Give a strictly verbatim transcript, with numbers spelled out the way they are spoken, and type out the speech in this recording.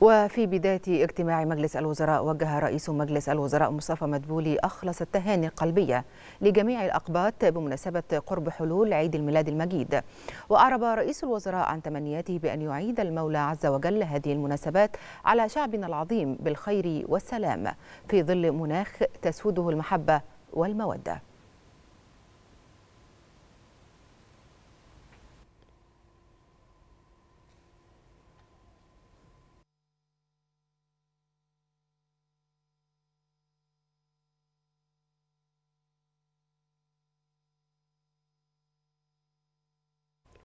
وفي بداية اجتماع مجلس الوزراء، وجه رئيس مجلس الوزراء مصطفى مدبولي أخلص التهاني القلبية لجميع الأقباط بمناسبة قرب حلول عيد الميلاد المجيد. وأعرب رئيس الوزراء عن تمنياته بأن يعيد المولى عز وجل هذه المناسبات على شعبنا العظيم بالخير والسلام في ظل مناخ تسوده المحبة والمودة.